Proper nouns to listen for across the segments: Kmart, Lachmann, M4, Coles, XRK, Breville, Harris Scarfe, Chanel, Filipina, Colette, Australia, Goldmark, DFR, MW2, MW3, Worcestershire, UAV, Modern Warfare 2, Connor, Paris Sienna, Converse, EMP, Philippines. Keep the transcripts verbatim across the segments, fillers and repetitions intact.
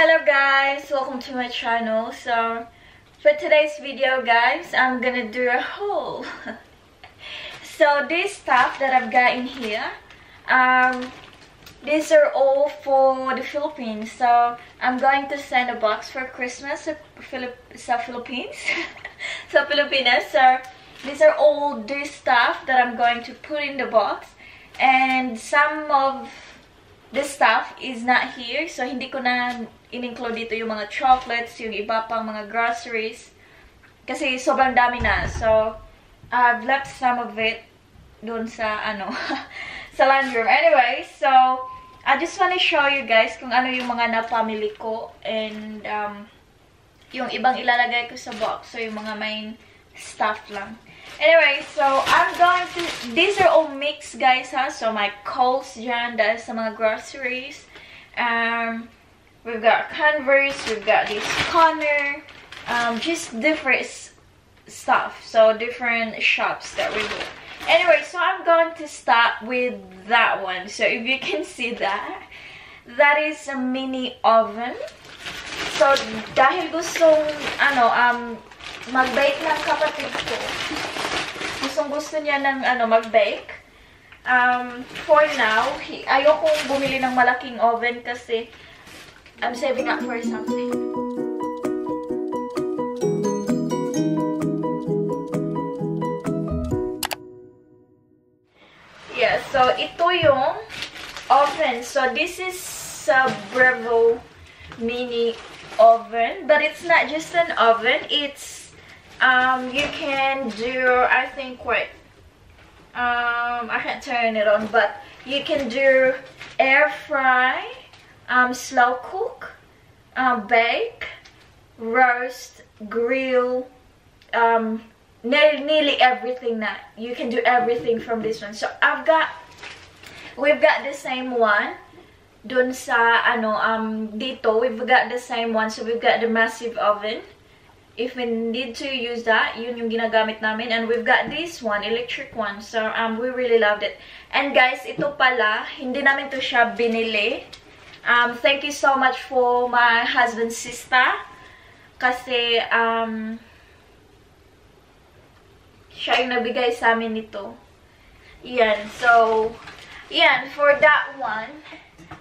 Hello guys, welcome to my channel. So for today's video guys, I'm gonna do a haul. So this stuff that I've got in here, um, these are all for the Philippines. So I'm going to send a box for Christmas to Philipp so Philippines so Filipinas. So these are all this stuff that I'm going to put in the box, and some of this stuff is not here, so hindi ko na in-include dito yung mga chocolates, yung iba pang mga groceries. Kasi sobrang dami na, so I've left some of it dun sa, ano, sa laundry room. Anyway, so I just want to show you guys kung ano yung mga napamili ko and um, yung ibang ilalagay ko sa box. So yung mga main stuff lang. Anyway, so I'm going to... These are all mixed, guys, huh? So my Coles dyan, dahil sa mga groceries. Um, we've got Converse, we've got this Connor. Um, just different stuff. So different shops that we do. Anyway, so I'm going to start with that one. So if you can see that, that is a mini oven. So dahil gustong, ano, um... mag-bake ng kapatid ko. Gustong gusto niya ng ano, mag-bake. Um, for now, ayokong bumili ng malaking oven kasi I'm saving up for something. Yeah, so ito yung oven. So this is a Breville mini oven. But it's not just an oven, it's Um, you can do, I think, wait, um, I can't turn it on, but you can do air fry, um, slow cook, um, bake, roast, grill, um, nearly, nearly everything that you can do everything from this one. So I've got, we've got the same one, dun sa, ano, um, dito, we've got the same one, so we've got the massive oven. If we need to use that, yun yung ginagamit namin. And we've got this one, electric one. So, um, we really loved it. And guys, ito pala, hindi namin to siya binili. Um, thank you so much for my husband's sister. Kasi, um, siya yung nabigay sa amin nito. Yan, so, yan, for that one,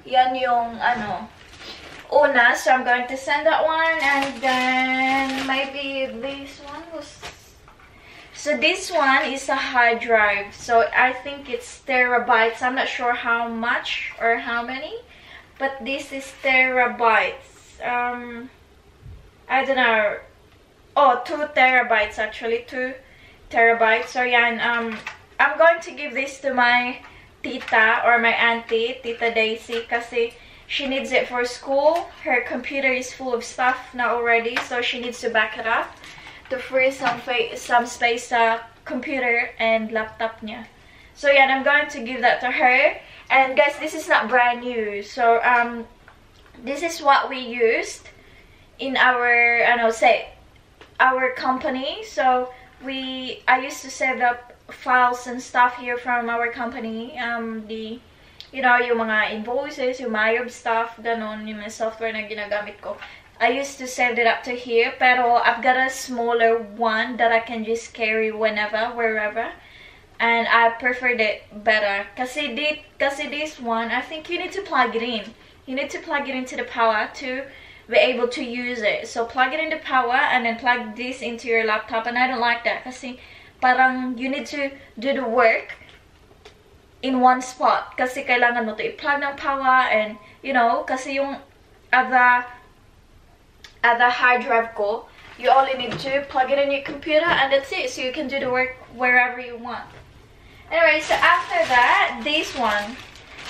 yan yung, ano, una, so I'm going to send that one, and then maybe this one was... So this one is a hard drive, so I think it's terabytes. I'm not sure how much or how many, but this is terabytes. Um, I don't know. Oh, two terabytes actually, two terabytes. So yeah, and, um, I'm going to give this to my tita or my auntie, Tita Daisy, kasi she needs it for school. Her computer is full of stuff now already, so she needs to back it up to free some some space uh, computer and laptop niya. So yeah, I'm going to give that to her. And guys, this is not brand new. So um, this is what we used in our, I don't know, say our company. So we I used to save up files and stuff here from our company. Um, the You know, yung mga invoices, yung my stuff, ganon, yung mga software na ginagamit ko. I used to save it up to here, pero I've got a smaller one that I can just carry whenever, wherever. And I preferred it better. Kasi, di, kasi this one, I think you need to plug it in. You need to plug it into the power to be able to use it. So plug it in the power and then plug this into your laptop. And I don't like that kasi parang you need to do the work in one spot, kasi kailangan mo to i-plug ng power, and you know, kasi yung other other hard drive ko, you only need to plug it in your computer and that's it, so you can do the work wherever you want. Anyway, so after that, this one.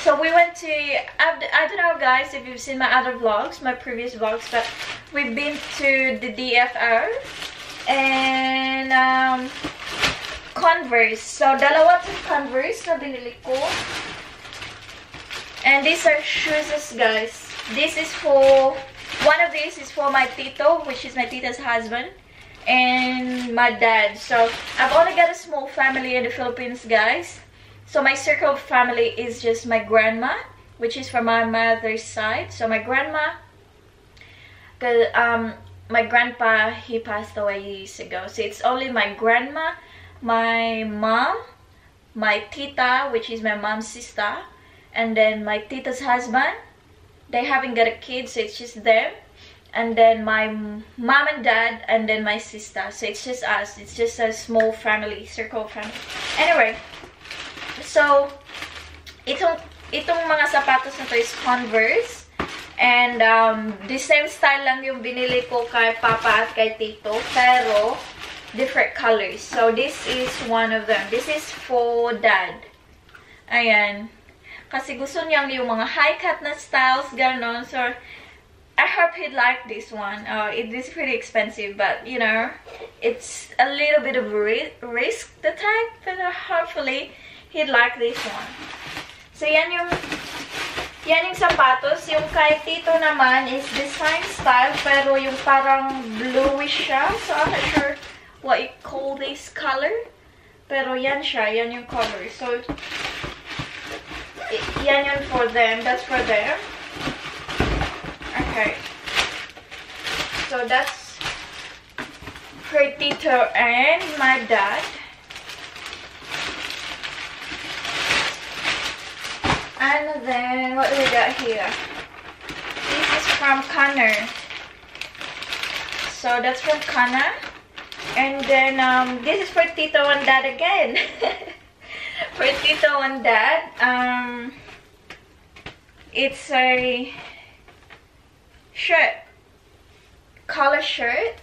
So we went to, I don't know guys if you've seen my other vlogs, my previous vlogs, but we've been to the D F R and um Converse. So, dalawa tong Converse na binili ko. And these are shoes, guys. This is for, one of these is for my tito, which is my tita's husband, and my dad. So, I've only got a small family in the Philippines, guys. So, my circle of family is just my grandma, which is from my mother's side. So, my grandma, 'Cause um my grandpa, he passed away years ago, so it's only my grandma, my mom, my tita, which is my mom's sister, and then my tita's husband. They haven't got a kid, so it's just them, and then my mom and dad, and then my sister. So it's just us. It's just a small family, circle family. Anyway, so itong itong mga sapatos na to is Converse. And um, the same style lang yung binili ko kay Papa at kay Tito, pero different colors. So this is one of them. This is for Dad. Ayan. Kasi gusto niyang yung mga high-cut na styles, ganon. So I hope he'd like this one. Uh, it is pretty expensive, but you know, it's a little bit of risk the type, but hopefully he'd like this one. So yan yung... Yan yung sapatos. Yung kay Tito naman is design style, pero yung parang bluish siya. So, I'm not sure what you call this color. Pero yan siya. Yan yung color. So, yan yun for them. That's for them. Okay. So, that's for Tito and my dad. And then, what do we got here? This is from Connor. So, that's from Connor. And then, um, this is for Tito and Dad again. For Tito and Dad, um, it's a shirt. Color shirt.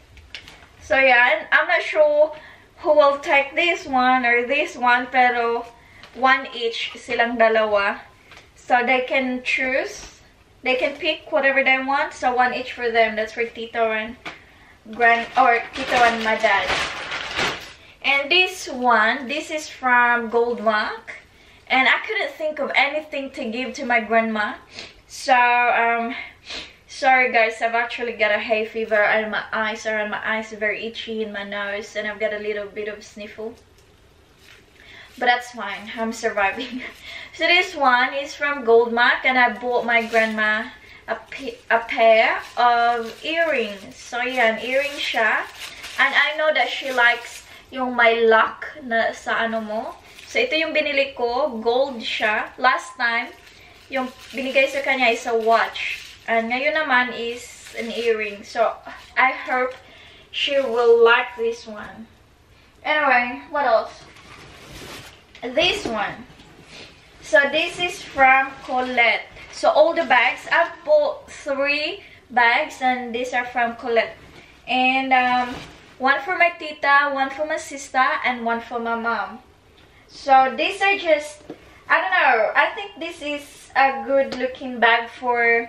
So, yeah, I'm not sure who will take this one or this one, pero one each silang dalawa. So they can choose, they can pick whatever they want. So one each for them. That's for Tito and Grand, or Tito and my dad. And this one, this is from Goldmark, and I couldn't think of anything to give to my grandma. So um, sorry guys, I've actually got a hay fever, and my eyes are, and my eyes are very itchy, in my nose, and I've got a little bit of sniffle. But that's fine, I'm surviving. So this one is from Goldmark, and I bought my grandma a, a pair of earrings. So yan, earring siya. And I know that she likes yung may lock na sa ano mo. So ito yung binili ko, gold siya. Last time, yung binigay sa kanya is a watch. And ngayon naman is an earring. So I hope she will like this one. Anyway, what else? This one. So this is from Colette. So all the bags, I bought three bags, and these are from Colette. And um, one for my tita, one for my sister, and one for my mom. So these are just, I don't know, I think this is a good looking bag for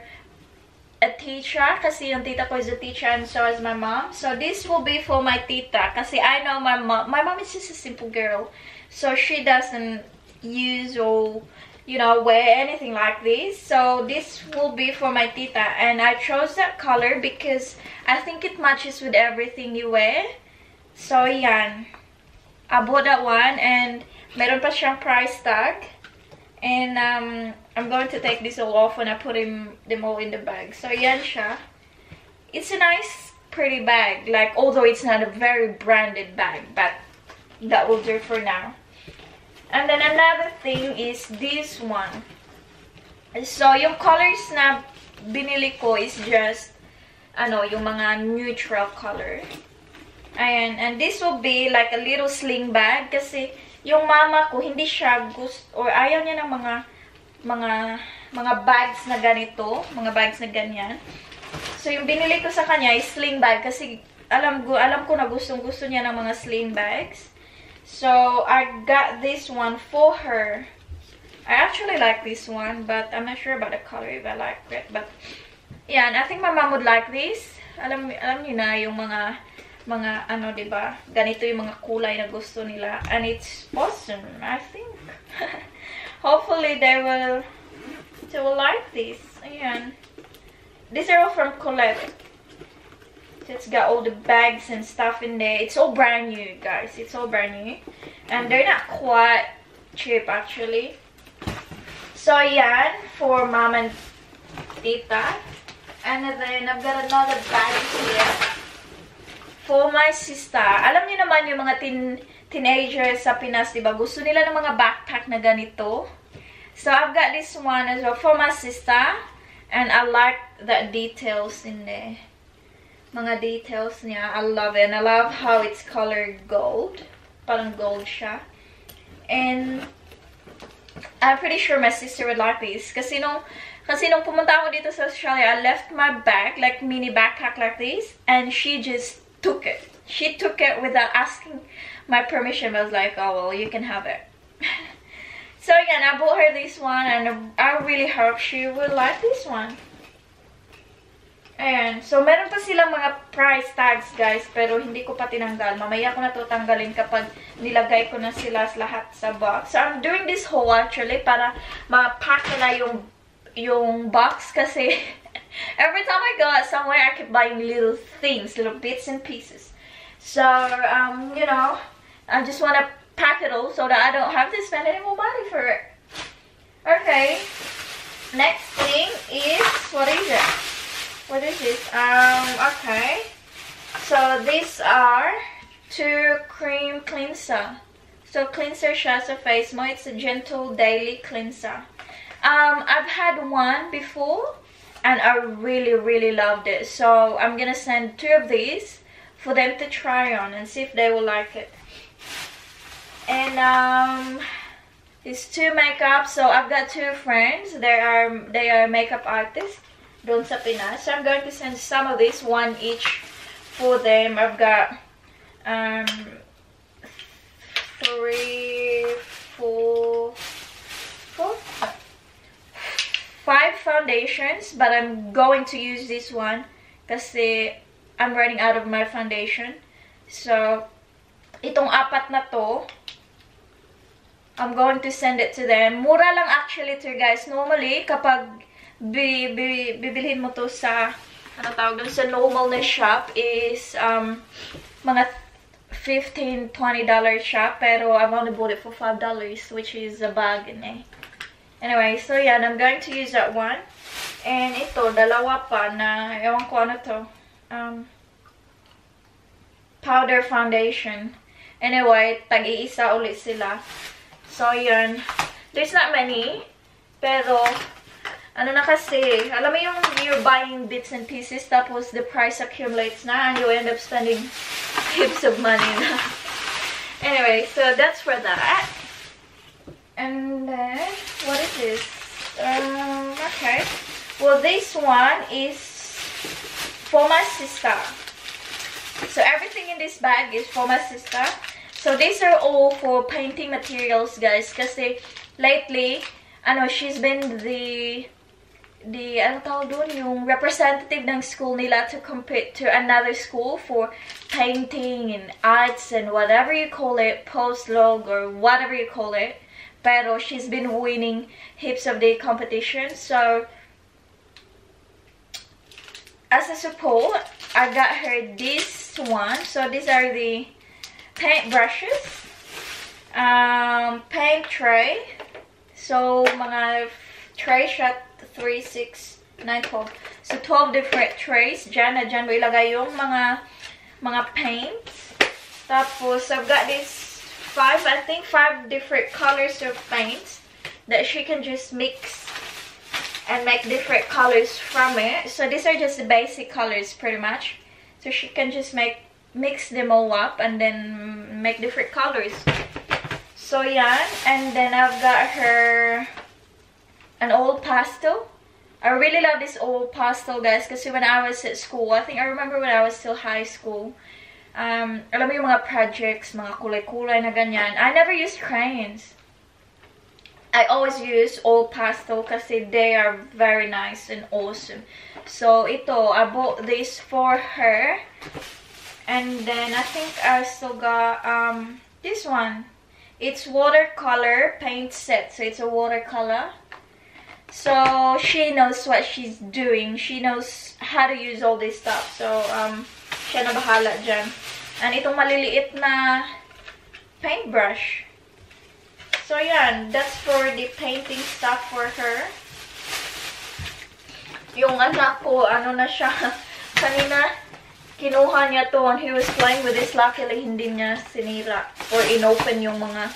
a teacher, kasi yung tita ko is a teacher, and so is my mom. So this will be for my tita, kasi I know my mom, my mom is just a simple girl. So she doesn't use or, you know, wear anything like this. So this will be for my tita. And I chose that color because I think it matches with everything you wear. So yan. I bought that one, and meron pa siyang price tag. And um, I'm going to take this all off when I put him, them all in the bag. So yan siya. It's a nice, pretty bag. Like, although it's not a very branded bag, but that will do for now. And then another thing is this one. So yung colors na binili ko is just ano, yung mga neutral color. Ayan. And this will be like a little sling bag, kasi yung mama ko hindi siya gusto, or ayaw niya ng mga mga mga bags na ganito, mga bags na ganyan. So yung binili ko sa kanya is sling bag, kasi alam ko alam ko na gustong gusto niya ng mga sling bags. So I got this one for her. I actually like this one, but I'm not sure about the color if I like it. But yeah, and I think my mom would like this. Alam alam niyo na yung mga mga ano, 'di ba? Ganito yung mga kulay na gusto nila, and it's awesome, I think. Hopefully they will they will like this. Ayan. These are all from Colette. It's got all the bags and stuff in there. It's all brand new, guys. It's all brand new. And they're not quite cheap, actually. So, yan. For mom and tita. And then, I've got another bag here for my sister. Alam niyo naman yung mga teen teenagers sa Pinas, diba? Gusto nila ng mga backpack na ganito. So, I've got this one as well for my sister. And I like the details in there. Mga details niya. I love it. And I love how it's colored gold. Parang gold siya. And I'm pretty sure my sister would like this. Kasi nung, kasi nung pumunta ako dito sa Australia, I left my bag, like mini backpack like this. And she just took it. She took it without asking my permission. I was like, oh, well, you can have it. So again, I bought her this one. And I really hope she would like this one. Ayan. So, meron pa silang mga price tags, guys. Pero hindi ko pa tinanggal. Mamaya ko na to tanggalin kapag nilagay ko na sila lahat sa box. So, I'm doing this haul actually para ma-pack na yung, yung box. Kasi every time I go somewhere, I keep buying little things. Little bits and pieces. So, um, you know, I just want to pack it all so that I don't have to spend any more money for it. Okay. Next thing is, what is it? What is this? Um, okay. So, these are two cream cleanser. So, cleanser siya sa face mo. It's a gentle daily cleanser. Um, I've had one before. And I really, really loved it. So, I'm gonna send two of these for them to try on and see if they will like it. And, um... these two makeup. So, I've got two friends. They are, they are makeup artists. Doon sa Pinas. So, I'm going to send some of these, one each for them. I've got um, three, four, four, five foundations, but I'm going to use this one kasi I'm running out of my foundation. So, itong apat na to, I'm going to send it to them. Mura lang actually to you guys. Normally, kapag Bi, bi, bibilhin mo to sa ano tawag dun, sa normal na shop is um, mga fifteen to twenty dollars shop, pero I've only bought it for five dollars, which is a bargain eh. Anyway, so yeah, I'm going to use that one. And ito, dalawa pa na, ewan ko ano to, um, powder foundation. Anyway, tag-iisa ulit sila. So yun, there's not many, pero ano na kasi, alam mo yung you're buying bits and pieces, tapos the price accumulates na, and you end up spending heaps of money na. Anyway, so that's for that. And then, what is this? Um, okay. Well, this one is for my sister. So everything in this bag is for my sister. So these are all for painting materials, guys. Kasi lately, ano, she's been the... the ano tawag dun, yung representative ng school nila to compete to another school for painting and arts and whatever you call it, post-log or whatever you call it. Pero she's been winning heaps of the competition. So, as a support, I got her this one. So, these are the paint brushes, um, paint tray. So, mga tray shot three, six, nine, twelve. So, twelve different trays. Diyan na diyan mo ilagay yung mga, mga paints. Tapos, I've got these five, I think, five different colors of paints that she can just mix and make different colors from it. So, these are just the basic colors, pretty much. So, she can just make, mix them all up and then make different colors. So, yeah. And then, I've got her... an old pastel. I really love this old pastel, guys, kasi when I was at school, I think I remember when I was still high school, um, alam mo yung mga projects, mga kulay-kulay na ganyan. I never used crayons. I always use old pastel kasi they are very nice and awesome. So, ito, I bought this for her. And then, I think I still got um, this one. It's watercolor paint set. So, it's a watercolor. So, she knows what she's doing. She knows how to use all this stuff. So, um, siya na bahala dyan. And itong maliliit na paintbrush. So, yan. That's for the painting stuff for her. yung anak ko, ano na siya, kanina, kinuha niya to and he was playing with this. Luckily, hindi niya sinira or inopen yung mga,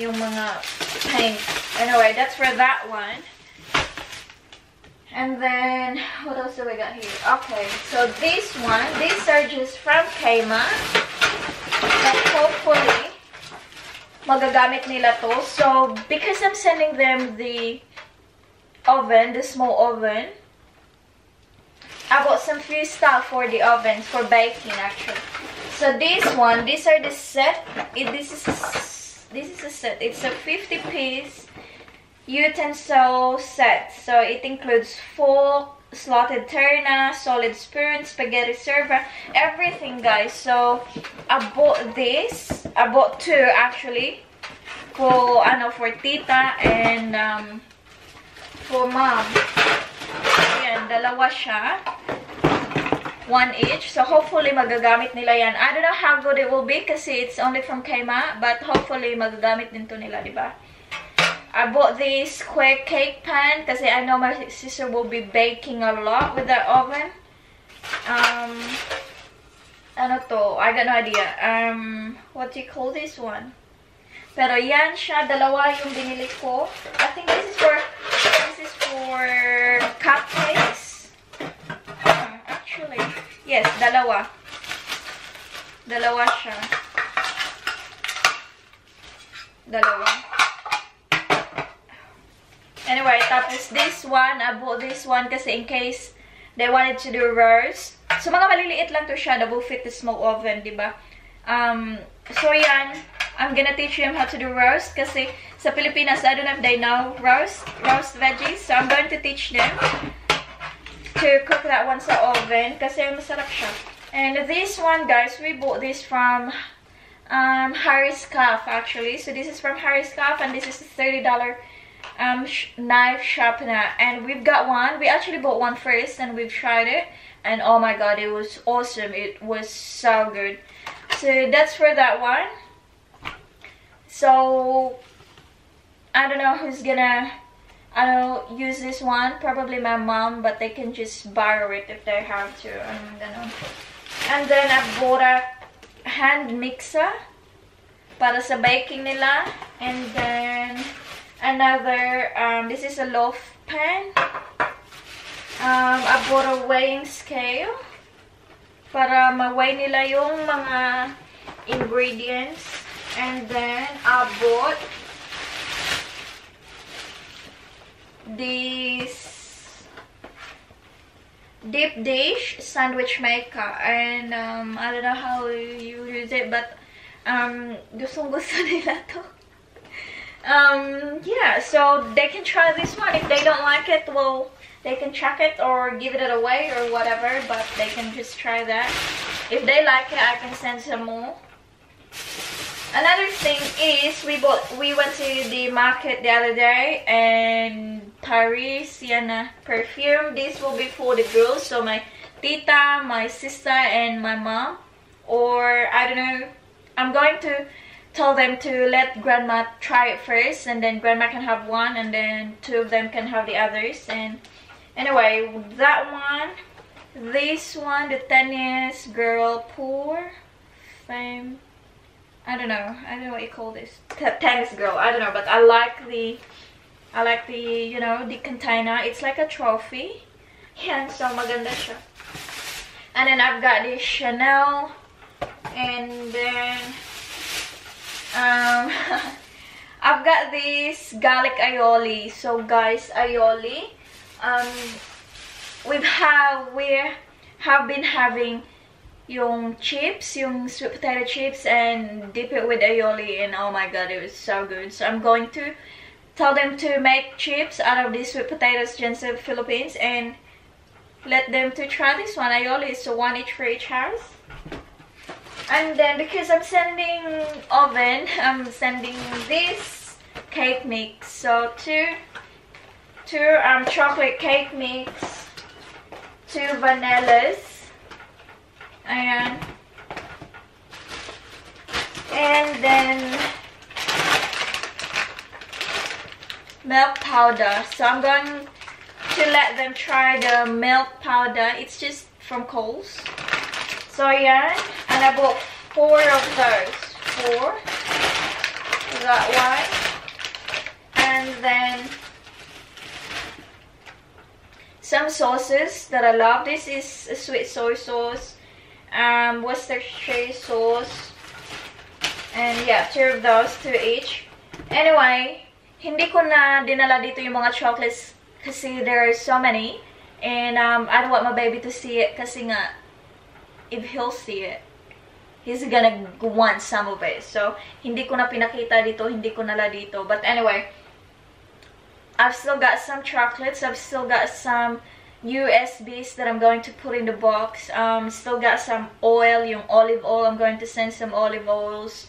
yung mga paint. Anyway, that's for that one. And then, what else do we got here? Okay, so this one, these are just from Kmart. But hopefully, magagamit nila to. So, because I'm sending them the oven, the small oven, I bought some few stuff for the oven, for baking actually. So this one, these are the set. It, this is this is a set. It's a fifty piece utensil set. So it includes fork, slotted turner, solid spoon, spaghetti server, everything, guys. So I bought this. I bought two actually for I know for Tita and um, for Mom. Ayan, dalawa siya. One each. So, hopefully, magagamit nila yan. I don't know how good it will be kasi it's only from Kmart. But, hopefully, magagamit din to nila, diba? I bought this quick cake pan kasi I know my sister will be baking a lot with the oven. Um, ano to? I got no idea. Um, what do you call this one? Pero yan siya. Dalawa yung binili ko. I think this is for... This is for cupcakes. Uh, actually, yes, dalawa. Dalawa siya. Dalawa. Anyway, tapos this one, I bought this one kasi in case they wanted to do roast. So, mga maliliit lang to siya. Double fit the small oven, diba? Um, so, yan. I'm gonna teach him how to do roast kasi sa Pilipinas, I don't know if they know roast, roast veggies. So, I'm going to teach them to cook that one sa oven kasi masarap siya. And this one, guys, we bought this from um, Harris Scarfe actually. So, this is from Harris Scarfe and this is a thirty dollar um, sh knife sharpener. And we've got one. We actually bought one first and we've tried it. And oh my god, it was awesome. It was so good. So, that's for that one. So, I don't know who's gonna, I don't use this one. Probably my mom, but they can just borrow it if they have to. I'm gonna. And then I bought a hand mixer para sa baking nila. And then another, um, this is a loaf pan. Um, I bought a weighing scale para ma-weigh nila yung mga ingredients. And then I bought this deep dish sandwich maker, and um, I don't know how you use it, but um, gustong gusto nila to. Um, yeah, so they can try this one. If they don't like it, well, they can chuck it or give it away or whatever. But they can just try that. If they like it, I can send some more. Another thing is we bought we went to the market the other day and Paris Sienna perfume. This will be for the girls, so my tita, my sister and my mom, or I don't know. I'm going to tell them to let grandma try it first and then grandma can have one and then two of them can have the others. And anyway, that one, this one, the tennis girl pour fame. I don't know. I don't know what you call this. Tennis girl. I don't know, but I like the, I like the, you know, the container. It's like a trophy. Yeah, so maganda siya. And then I've got this Chanel, and then um, I've got this garlic aioli. So guys, aioli. Um, we've have we have been having yung chips, yung sweet potato chips, and dip it with aioli, and oh my god, it was so good. So I'm going to tell them to make chips out of these sweet potatoes from the Philippines and let them to try this one. Aioli is so one each for each house. And then because I'm sending oven, I'm sending this cake mix. So two, two um chocolate cake mix, two vanillas. Ayan. And then milk powder. So I'm going to let them try the milk powder. It's just from Coles. So yeah, and I bought four of those. Four. That one. And then some sauces that I love. This is a sweet soy sauce, um, Worcestershire sauce, and yeah, two of those, two each. Anyway, hindi ko na dinala dito yung mga chocolates kasi there are so many, and um, I don't want my baby to see it kasi nga, if he'll see it, he's gonna want some of it. So, hindi ko na pinakita dito, hindi ko nala dito. But anyway, I've still got some chocolates. I've still got some U S Bs that I'm going to put in the box. Um, still got some oil, yung olive oil. I'm going to send some olive oils.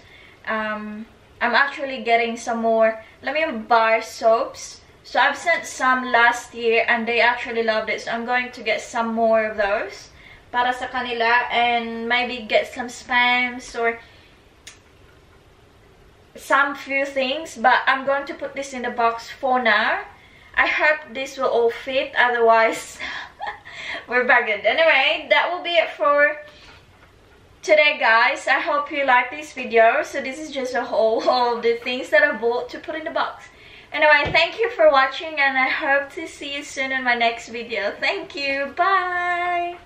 Um, I'm actually getting some more, let me bar soaps. So, I've sent some last year and they actually loved it. So, I'm going to get some more of those para sa kanila, and maybe get some spams or some few things, but I'm going to put this in the box for now. I hope this will all fit, otherwise we're bugged. Anyway, that will be it for today, guys. I hope you like this video. So this is just a haul of the things that I bought to put in the box. Anyway, thank you for watching and I hope to see you soon in my next video. Thank you, bye.